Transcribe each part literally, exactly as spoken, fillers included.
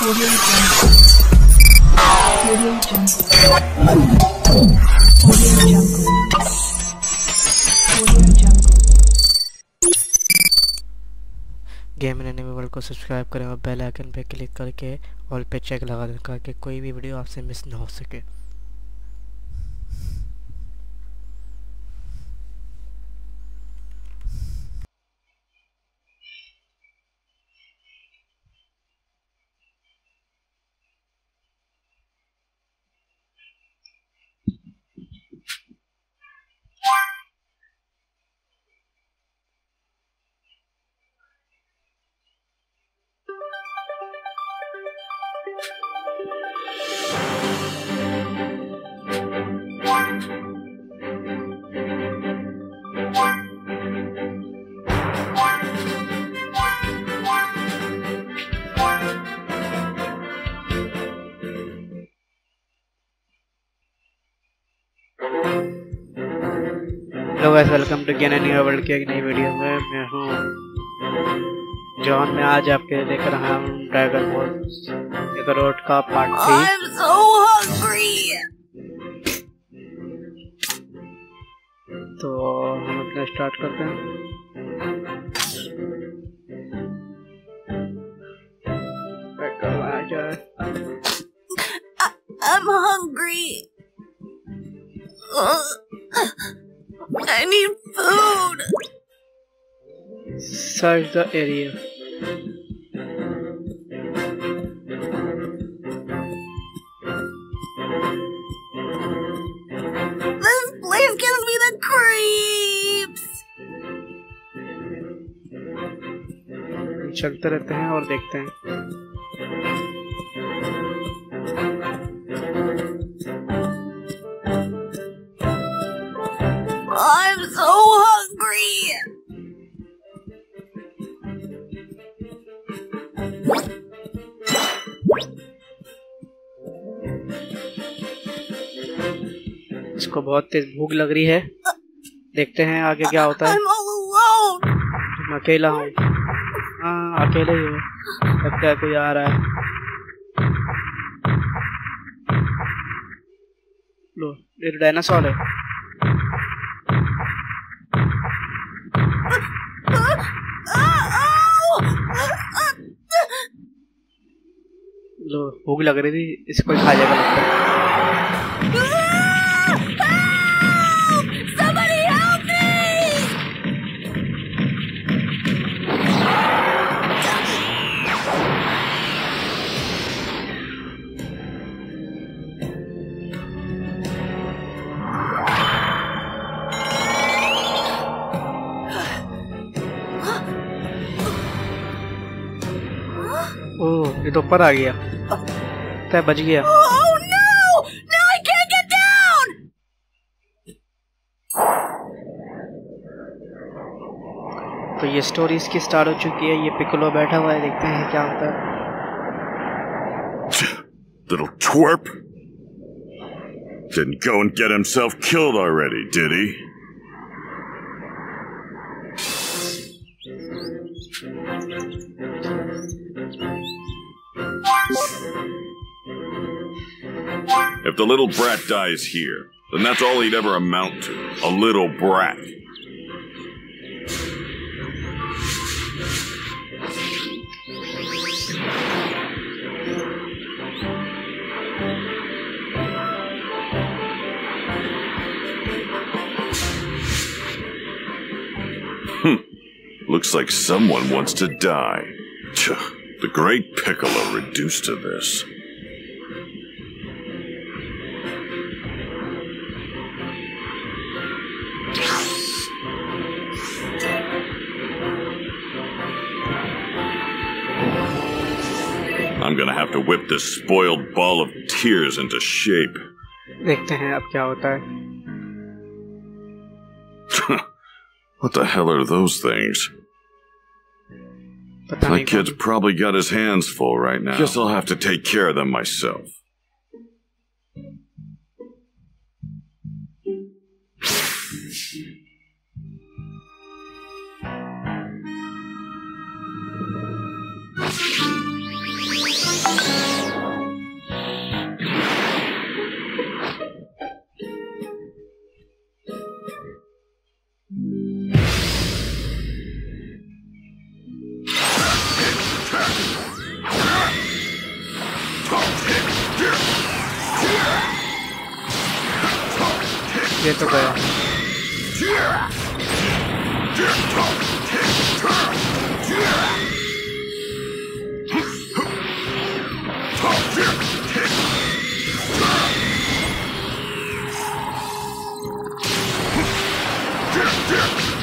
Game and anime world को subscribe करें और बेल आइकन पर क्लिक करके ऑल पे चेक लगा दें ताकि कोई भी वीडियो आपसे मिस ना हो सके। Hello guys, welcome to game and anime world की एक नई वीडियो में। मैं हूँ जॉन। मैं आज आपके लेकर आया हूँ ड्रैगन बॉल ज़ेड रोड का part three. I am so hungry. तो हम अपना स्टार्ट करते हैं। I am hungry. I need food. Search the area. This place gives me the creeps. चलते रहते हैं और देखते हैं। इसको बहुत तेज भूख लग रही है, देखते हैं आगे क्या होता है। मैं अकेला हूँ। हाँ, अकेला ही हूँ। लगता है कोई आ रहा है। लो, ये तो डायनासोर है। लो, भूख लग रही थी, इसको खा जाएगा लगता है। ओह, ये तो ऊपर आ गया। तय बच गया। Oh no! Now I can't get down! तो ये स्टोरी इसकी स्टार्ट हो चुकी है। ये पिकोलो बैठा हुआ है, देखते हैं क्या होता है। Little twerp didn't go and get himself killed already, did he? If the little brat dies here, then that's all he'd ever amount to, a little brat. Hmm. Looks like someone wants to die. Tch, the great Piccolo reduced to this. I'm gonna have to whip this spoiled ball of tears into shape. देखते हैं अब क्या होता है। What the hell are those things? My kid's probably got his hands full right now. Guess I'll have to take care of them myself. ये तो गया।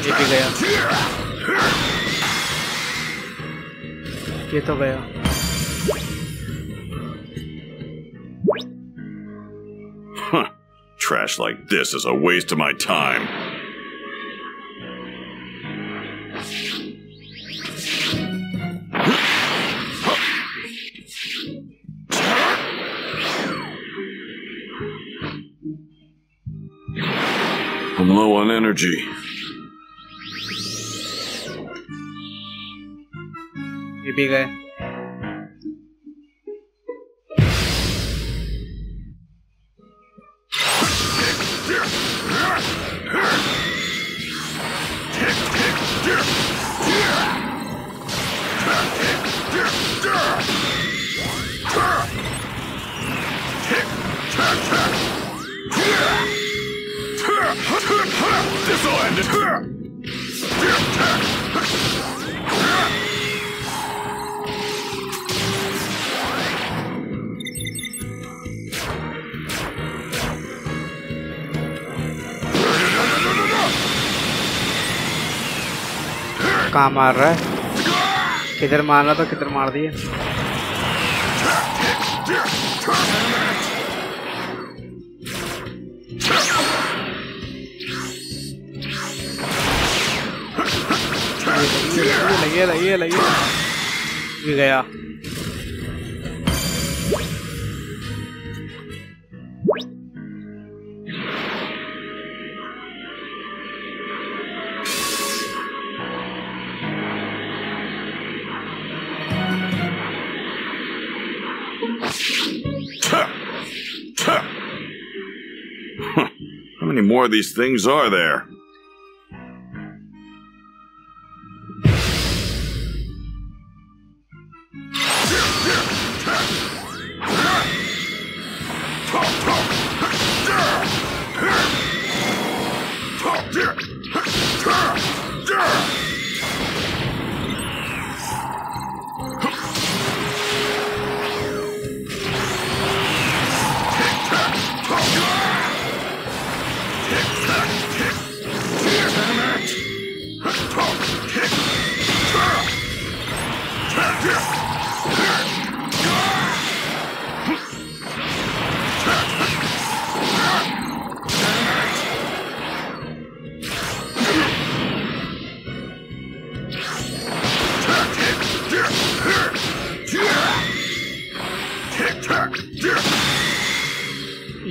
ये भी गया। ये तो गया। Huh. Trash like this is a waste of my time. I'm low on energy. ये भी गए। कहाँ मार रहा है, किधर मारना तो किधर मार दिया। लगे लगे लगे लगे गया। How many more of these things are there?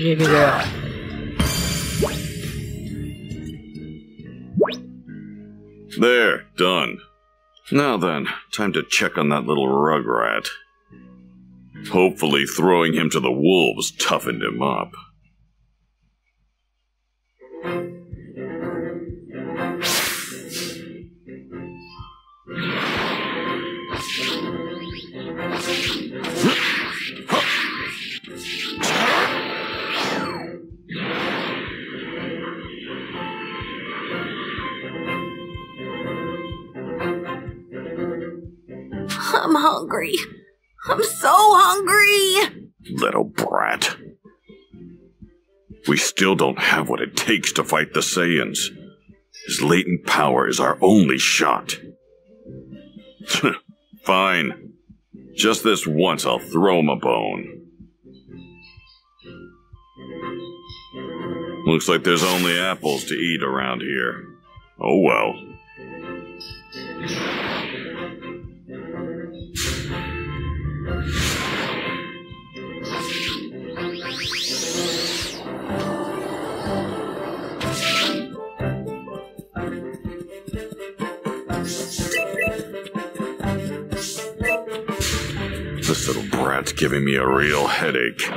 ये नहीं गया। There, done. Now then, time to check on that little rugrat. Hopefully throwing him to the wolves toughened him up. I'm hungry. I'm so hungry! Little brat. We still don't have what it takes to fight the Saiyans. His latent power is our only shot. Fine. Just this once, I'll throw him a bone. Looks like there's only apples to eat around here. Oh well. This little brat's giving me a real headache.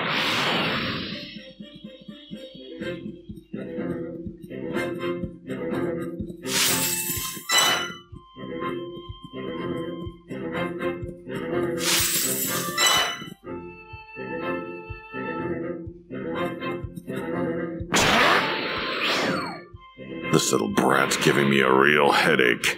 This little brat's giving me a real headache.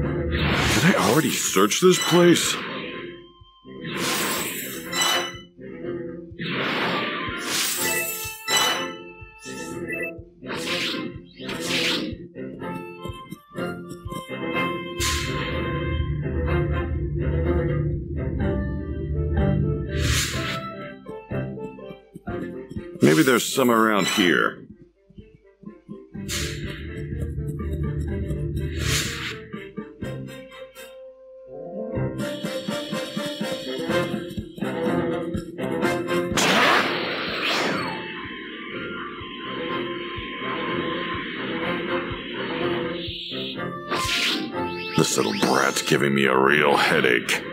Did I already search this place? Maybe there's some around here. This little brat's giving me a real headache.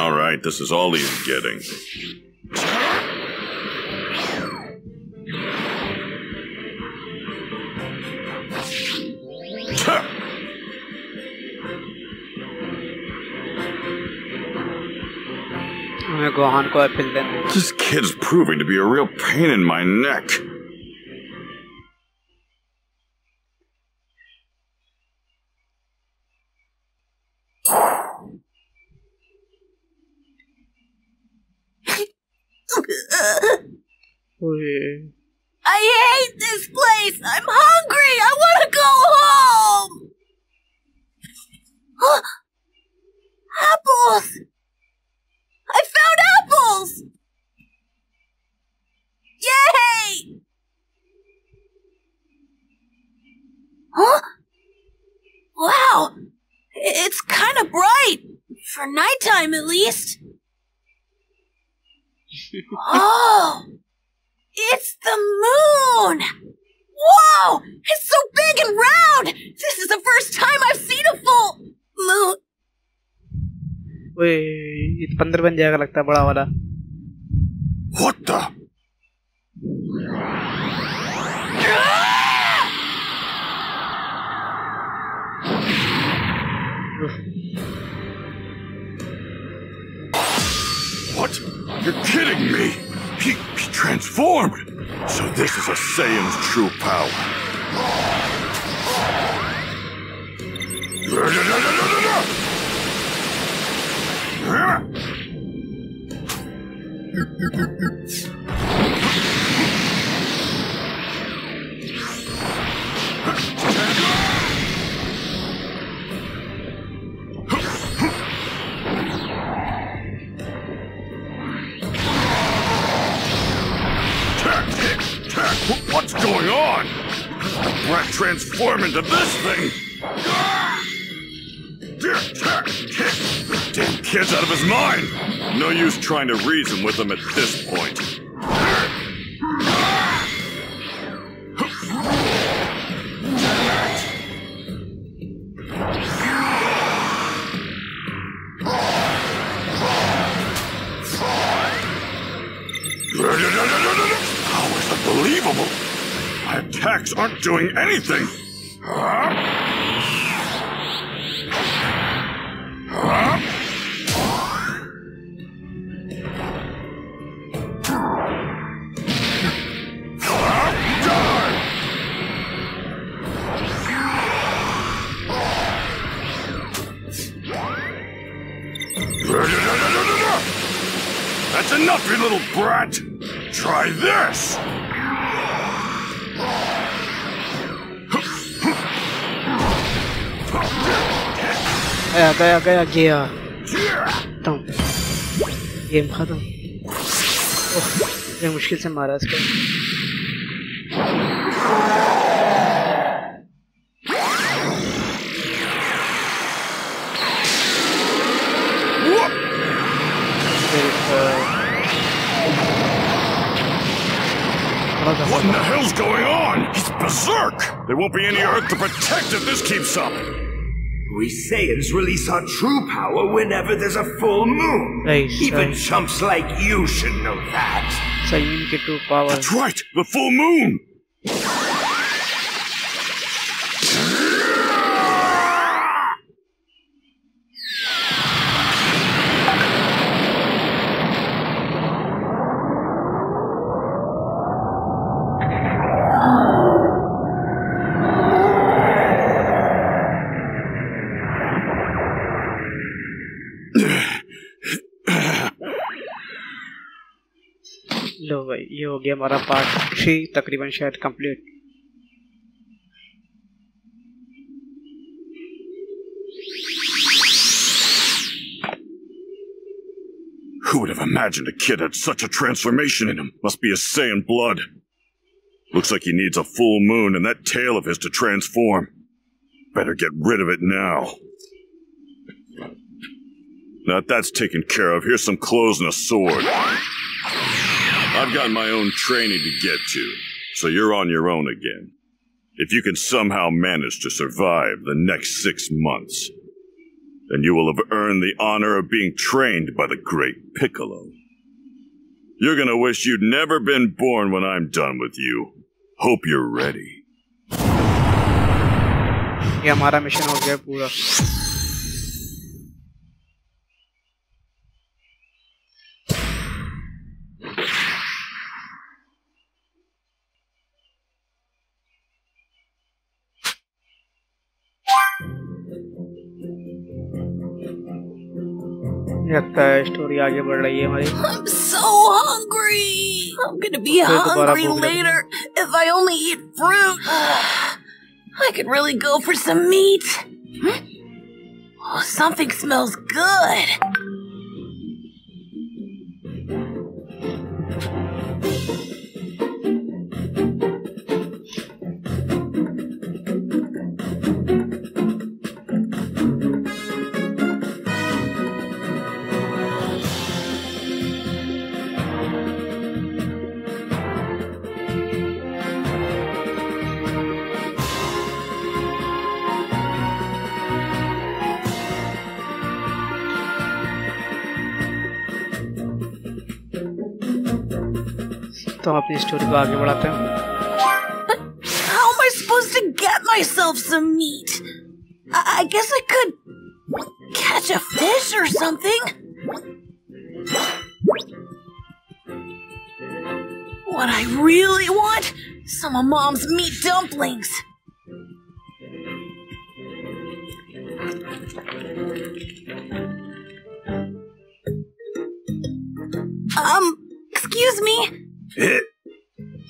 All right, this is all he's getting. This kid's proving to be a real pain in my neck. I hate this place! I'm hungry! I want to go home! Apples! I found apples! Yay! Huh? Wow! It's kind of bright! For nighttime, at least. Oh! It's the moon! Whoa! It's so big and round! This is the first time I've seen a full moon. What the? What? You're kidding me! He, he transformed! So this is a Saiyan's true power. What's going on? The brat transformed into this thing. Damn kid's out of his mind! No use trying to reason with him at this point. How is that believable? My attacks aren't doing anything! That's enough, you little brat! Try this! Yeah, gaya, gaya, gaya. Então, game खत्म. ये मुश्किल से मारा इसको. What What in the hell's going on? He's berserk! There won't be any Earth to protect if this keeps up! We Saiyans release our true power whenever there's a full moon. Hey, even sorry. chumps like you should know that. Saiyan get true power. That's right! The full moon! लो भाई ये हो गया हमारा part three तकरीबन शायद complete. Who would have imagined a kid had such a transformation in him? Must be his Saiyan blood. Looks like he needs a full moon and that tail of his to transform. Better get rid of it now. Now that that's taken care of, here's some clothes and a sword. I've got my own training to get to, so you're on your own again. If you can somehow manage to survive the next six months, then you will have earned the honor of being trained by the great Piccolo. You're gonna wish you'd never been born when I'm done with you. Hope you're ready. Yeah, our mission ho gaya pura. लगता है story आगे बढ़ रही है हमारी। I'm so hungry. I'm gonna be hungry later if I only eat fruit. I could really go for some meat. Hmm? Oh, something smells good. तो हम अपनी स्टोरी को आगे बढ़ाते हैं। How am I supposed to get myself some meat? I, I guess I could catch a fish or something. What I really want? Some of Mom's meat dumplings. Um, excuse me. It,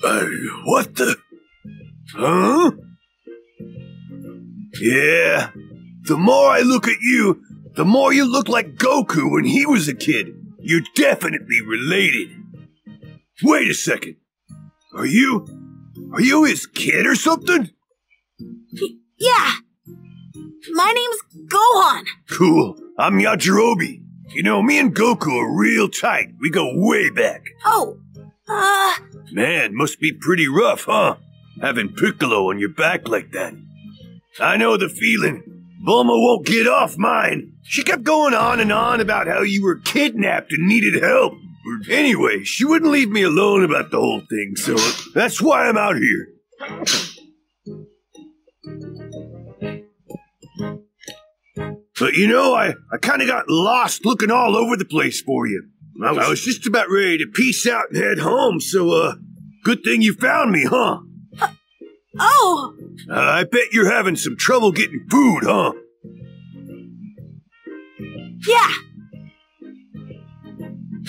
uh, what the? Huh? Yeah. The more I look at you, the more you look like Goku when he was a kid. You're definitely related. Wait a second. Are you... Are you his kid or something? Yeah. My name's Gohan. Cool. I'm Yajirobe. You know, me and Goku are real tight. We go way back. Oh. Uh, Man, must be pretty rough, huh? Having Piccolo on your back like that. I know the feeling. Bulma won't get off mine. She kept going on and on about how you were kidnapped and needed help. Anyway, she wouldn't leave me alone about the whole thing, so that's why I'm out here. But you know, I, I kind of got lost looking all over the place for you. I was, I was just about ready to peace out and head home, so, uh, good thing you found me, huh? Uh, oh! Uh, I bet you're having some trouble getting food, huh? Yeah!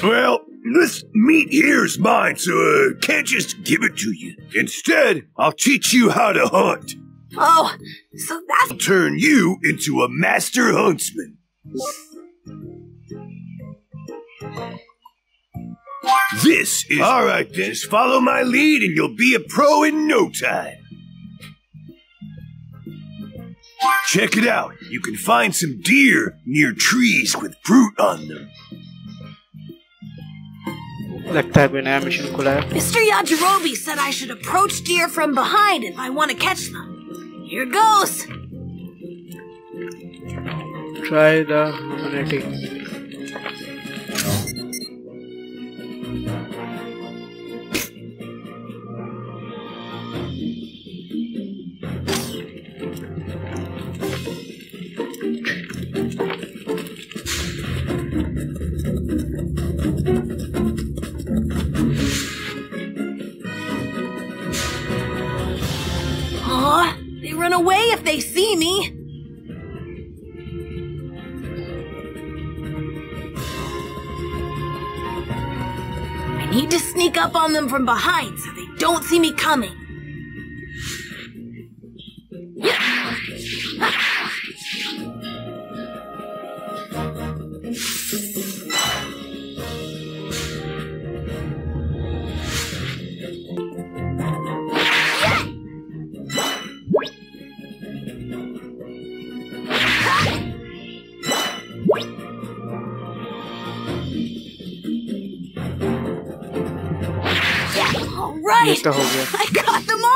Well, this meat here is mine, so I uh, can't just give it to you. Instead, I'll teach you how to hunt. Oh, so that's... I'll turn you into a master huntsman. This is... Alright then, just follow my lead and you'll be a pro in no time. Check it out. You can find some deer near trees with fruit on them. लगता है कोई नया mission खुला है। Mister Yajirobe said I should approach deer from behind if I want to catch them. Here goes. Try the magnetic. They see me. I need to sneak up on them from behind so they don't see me coming. Right. I got them all.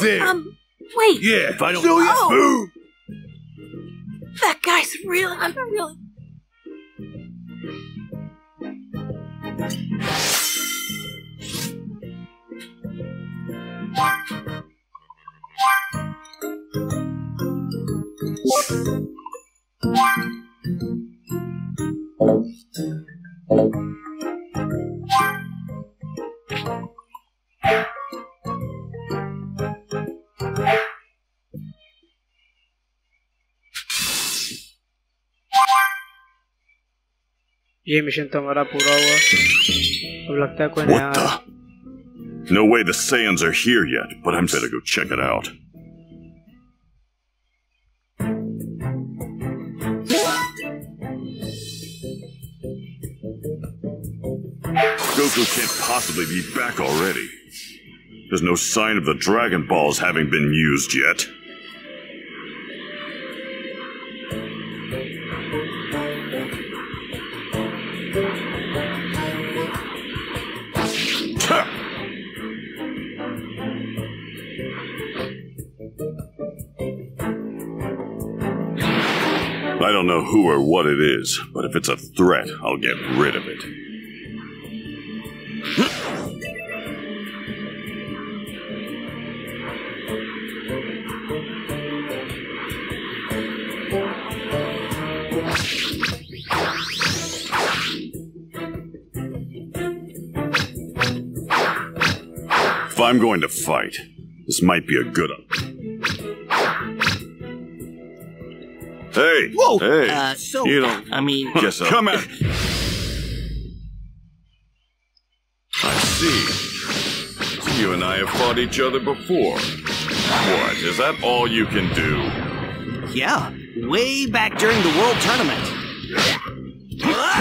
There. Um, wait. Yeah, if I don't so oh. That guy's real. I'm real. ये mission तो हमारा पूरा हुआ। अब लगता है कोई नया है। No way the Saiyans are here yet, but I'm gonna go check it out. Goku can't possibly be back already. There's no sign of the Dragon Balls having been used yet. I don't know who or what it is, but if it's a threat, I'll get rid of it. If I'm going to fight, this might be a good one. Hey! Whoa! Hey! Uh, so, you don't... I mean... Guess I'll... Come out! I see. So you and I have fought each other before. What? Is that all you can do? Yeah. Way back during the World Tournament. Oh, yeah.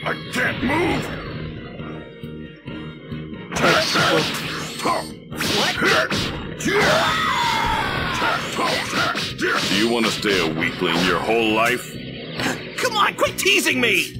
I can't move. What? Do you want to stay a weakling your whole life? Come on, quit teasing me.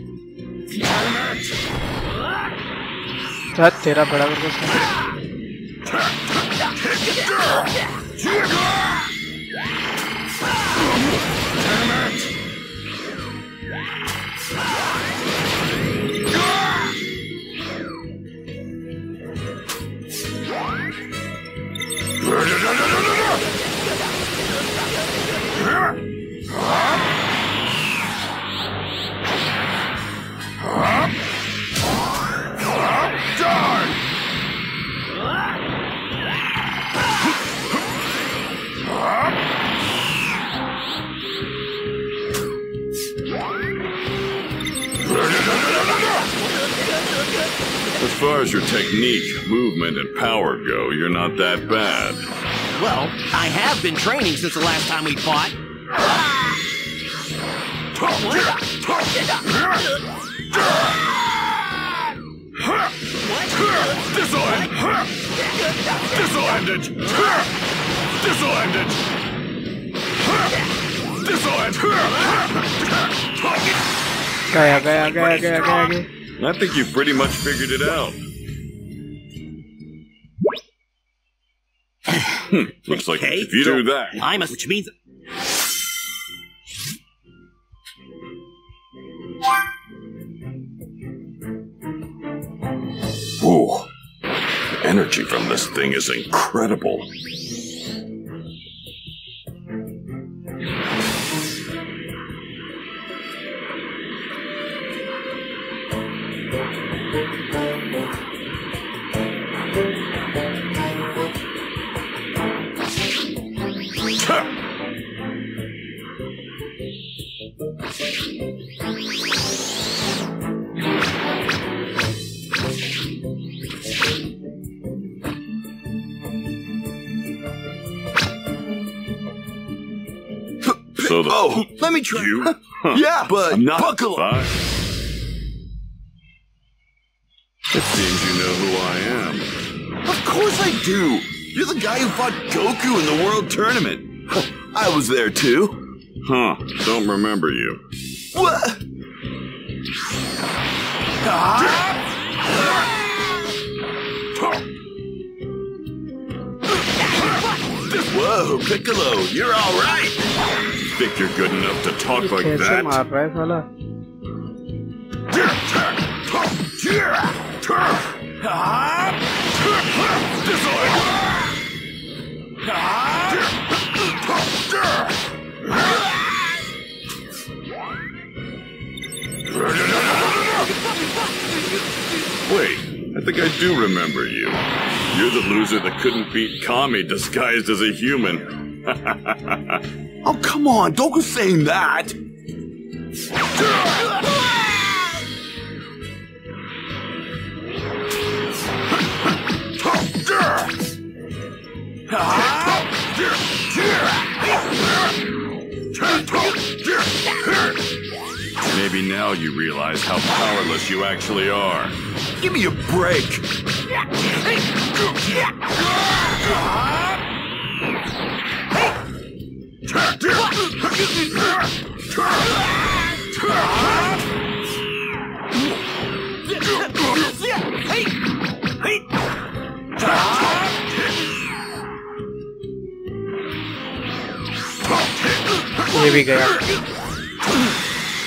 far as your technique, movement, and power go, you're not that bad. Well, I have been training since the last time we fought. Disarmed! Disarmed! Disarmed! I think you pretty much figured it out. Looks like okay, if you so do that, I must, which means. Whoa! The energy from this thing is incredible. So the oh, let me try. You? Huh. Yeah, but I'm not buckle up. It seems you know who I am. Of course I do. You're the guy who fought Goku in the World Tournament. I was there too. Huh, don't remember you. What? Whoa, Piccolo, you're all right. Think you're good enough to talk like that? Wait. I think I do remember you. You're the loser that couldn't beat Kami disguised as a human. Oh, come on, don't go saying that! Maybe now you realize how powerless you actually are. Give me a break! Here we go.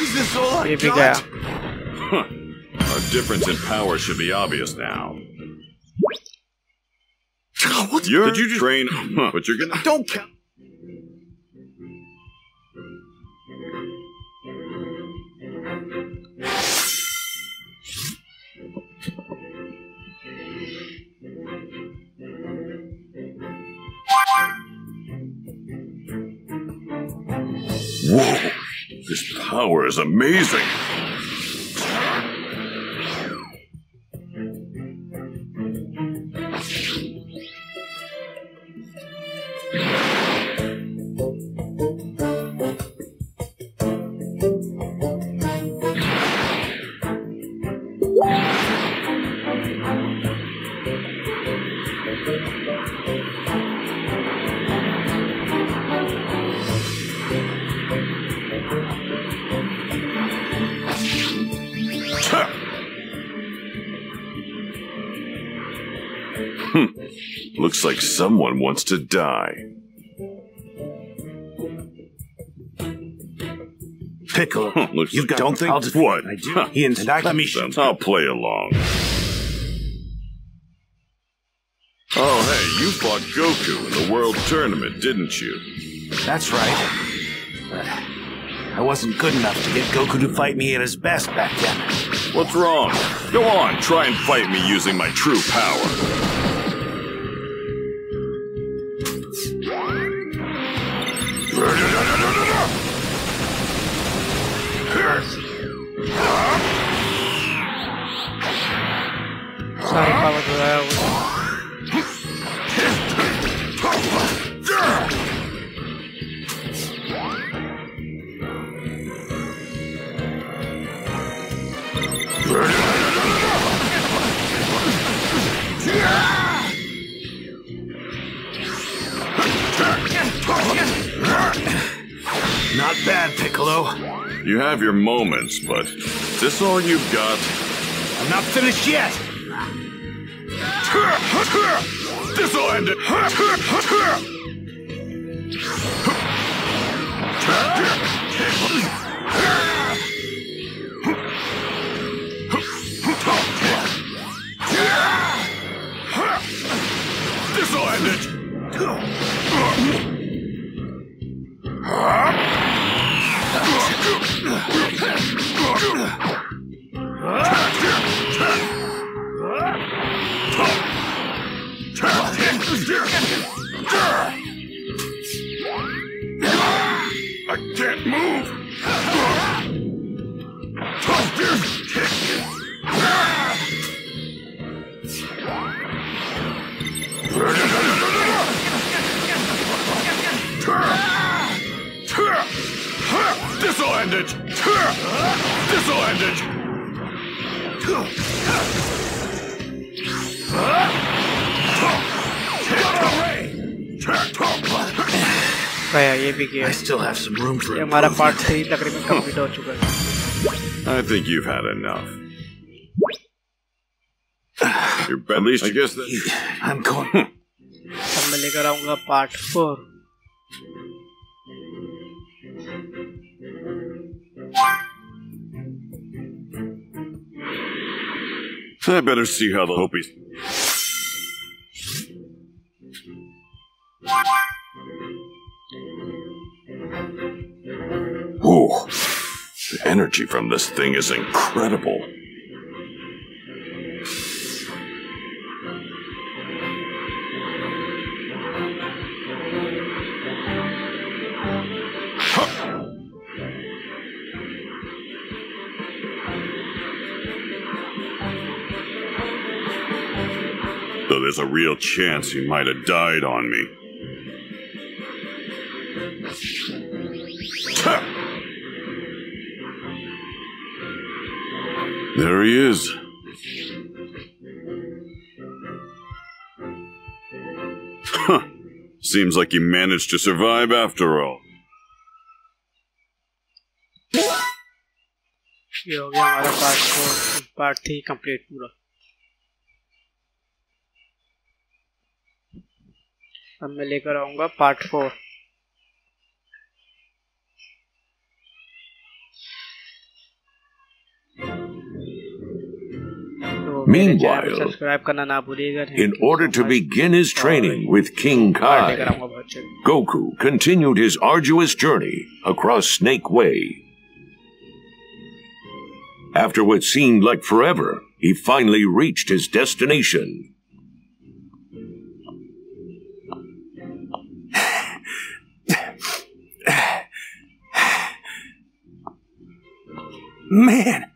Is this all I got? Huh. Our difference in power should be obvious now. What? You're Did you just train? Huh, but you're gonna. Don't count. Whoa. This power is amazing! Looks like someone wants to die. Piccolo, you got don't think I'll just, what? I do. Huh. He and I Let me shoot. I'll play along. Oh, hey, you fought Goku in the World Tournament, didn't you? That's right. But I wasn't good enough to get Goku to fight me at his best back then. What's wrong? Go on, try and fight me using my true power. Sorry, bad, Piccolo. You have your moments, but is this all you've got? I'm not finished yet! This'll end it! This'll end it! I can't move! This'll end it! This'll end it! I still have some room for it. I think you've had enough. You're at least I guess that I'm going. अब मैं लेकर आऊंगा part four. I better see how the Hopies. Whoa! The energy from this thing is incredible. There's a real chance he might have died on me. There he is. Huh. Seems like he managed to survive after all. Yo, yeah, part four, part three complete. अब मैं लेकर आऊंगा part four. Meanwhile, in order to begin his training with King Kai, Goku continued his arduous journey across Snake Way. After what seemed like forever, he finally reached his destination. Man,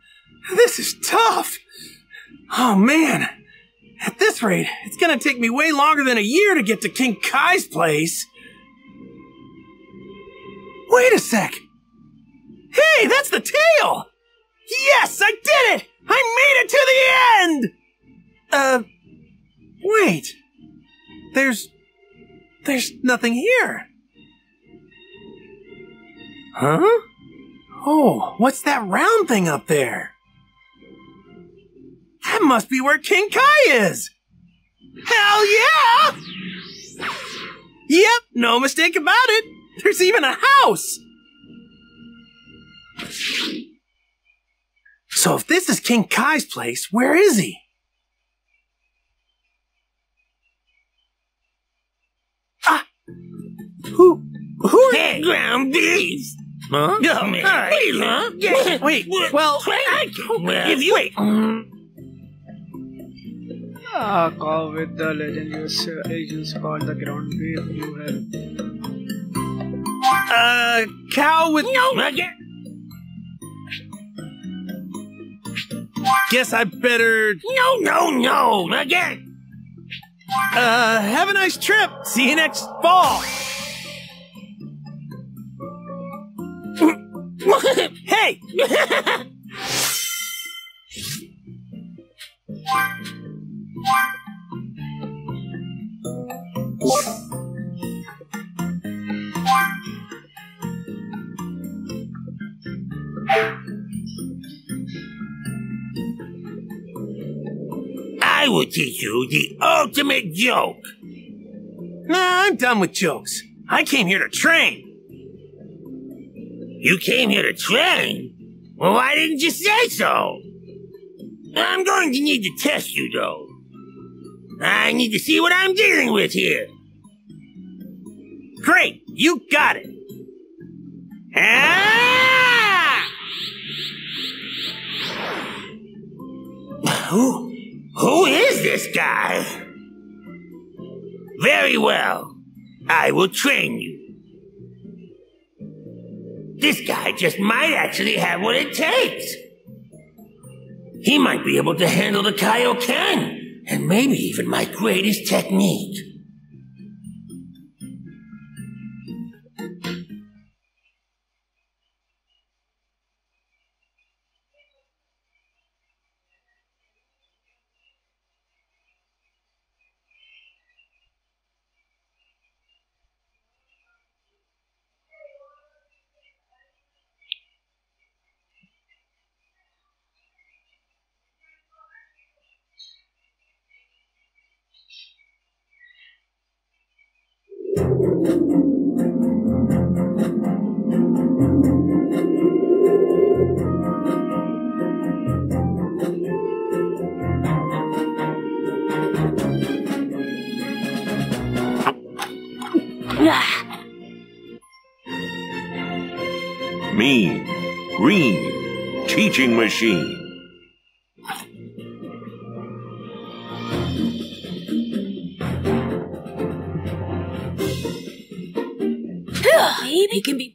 this is tough! Oh man, at this rate, it's gonna take me way longer than a year to get to King Kai's place. Wait a sec! Hey, that's the tail! Yes, I did it! I made it to the end! Uh, wait. There's... there's nothing here. Huh? Oh, what's that round thing up there? That must be where King Kai is! Hell yeah! Yep, no mistake about it! There's even a house! So if this is King Kai's place, where is he? Ah! Who... who are... Hey, ground beast! Huh? No, oh, man. Right. Please, huh? Yeah. Wait, wait, well, I can't give you. Wait. Ah, call with the legend's agents called the ground beef you have. Uh, cow with no nugget. Guess I better. No, no, no, nugget. Uh, have a nice trip. See you next fall. Hey! will teach you the ultimate joke. Nah, I'm done with jokes. I came here to train. You came here to train? Well, why didn't you say so? I'm going to need to test you, though. I need to see what I'm dealing with here. Great, you got it. Ah! Who, who is this guy? Very well. I will train you. This guy just might actually have what it takes. He might be able to handle the Kaioken, and maybe even my greatest technique. Mean Green Teaching Machine. He can be.